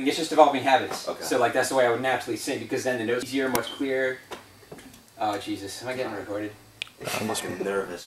It's just developing habits. Okay. So like that's the way I would naturally sing, because then the notes are easier, much clearer. Oh Jesus, am I getting recorded? I must be nervous.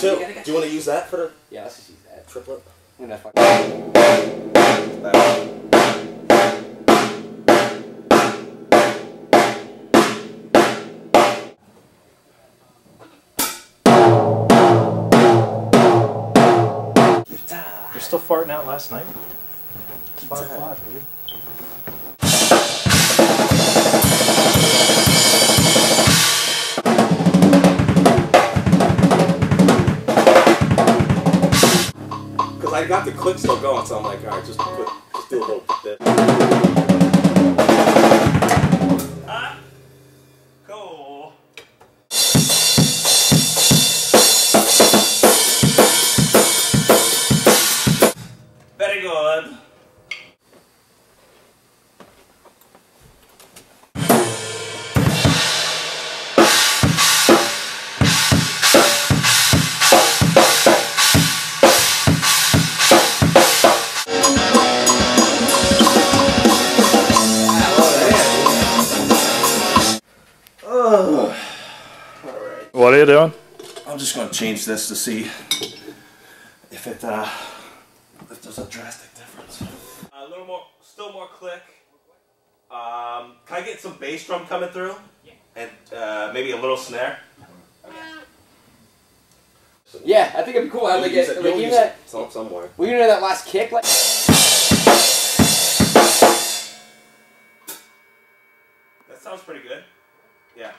Too. Do you want to use that for the... Yeah, let's just use that. Triplet? I'm gonna You're still farting out last night? It's 5 o'clock, dude. I got the clip still going, so I'm like, alright, just do a little bit. Cool. Very good. What are you doing? I'm just going to change this to see if there's a drastic difference. A little more, still more click. Can I get some bass drum coming through? Yeah. And maybe a little snare? Okay. So, yeah, I think it'd be cool. I'd like it. Like, you know that somewhere. Well, you know that last kick, like. That sounds pretty good. Yeah.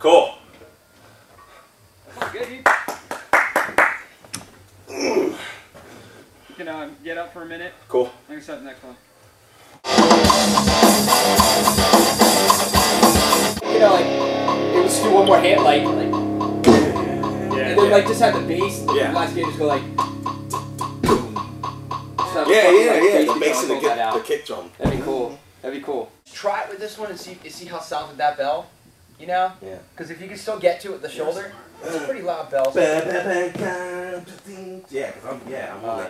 Cool. That's good, you can get up for a minute. Cool. Let me start the next one. You know, like, it was still one more hand, like yeah, then, like, just have the bass, and the last game just go, like, the bass and the kick drum. That'd be cool. That'd be cool. Try it with this one and see how sounded that bell. You know? Yeah. Because if you can still get to it with the shoulder, it's a pretty loud bell. So yeah, I'm on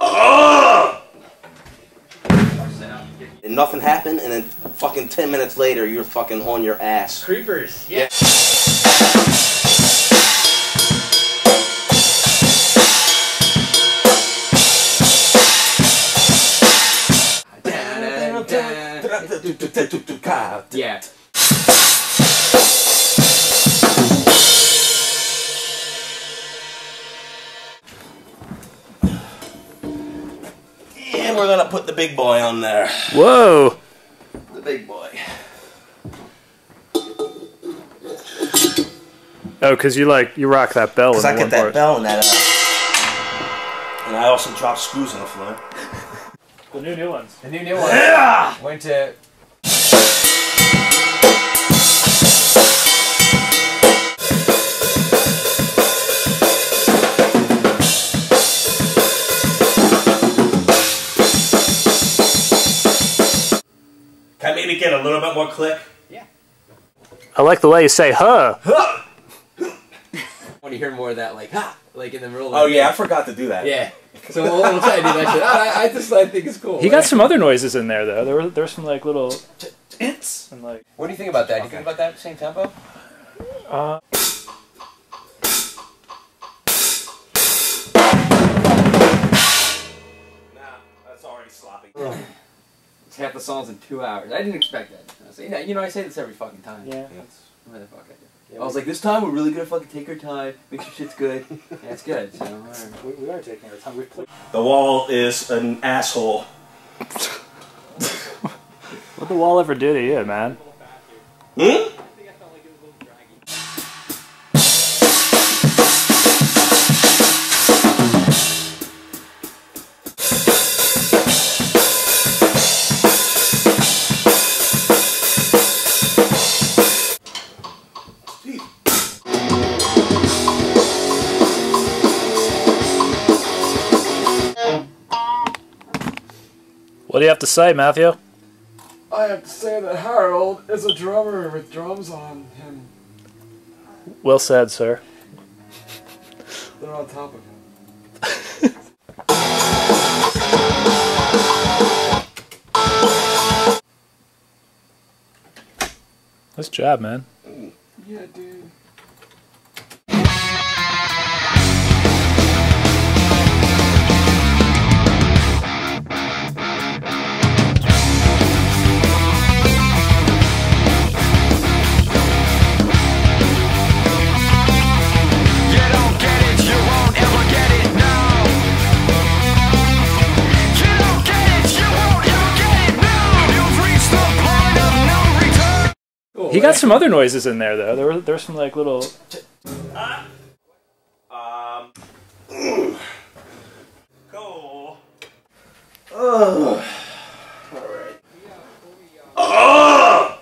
that. And nothing happened, and then fucking 10 minutes later, you're fucking on your ass. Creepers. Yeah. Yeah. And we're gonna put the big boy on there. Whoa! The big boy. Oh, cause you rock that bell. Cause I get that bell and that. And I also dropped screws on the floor. The new ones. The new ones. Yeah. Went to. Can I maybe get a little bit more click? Yeah. I like the way you say huh. Huh. I want to hear more of that, like ha, like in the real life. Oh yeah, I forgot to do that. Yeah, so we'll try to do that shit. I think it's cool. He got some other noises in there though. There were some like little ants and like. What do you think about that? Okay. Do you think about that same tempo? Nah, that's already sloppy. It's half the songs in 2 hours. I didn't expect that. I was like, you know, I say this every fucking time. Yeah. That's where the fuck I do. Yeah, I was like, this time we're really gonna fucking take our time, make sure shit's good. Yeah, it's good. So we are taking our time. The wall is an asshole. What'd the wall ever do to you, man? Hmm? What do you have to say, Matthew? I have to say that Harold is a drummer with drums on him. Well said, sir. They're on top of him. Nice job, man. Yeah, dude. He got some other noises in there though. There were some like little. Cool. All right. Oh!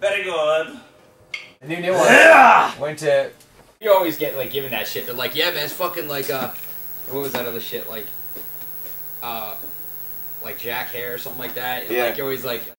Very good. The new one. Yeah! Went to. You always get like given that shit. They're like, yeah, man, it's fucking like what was that other shit like? Like Jack Hare or something like that. And, yeah. Like you're always like.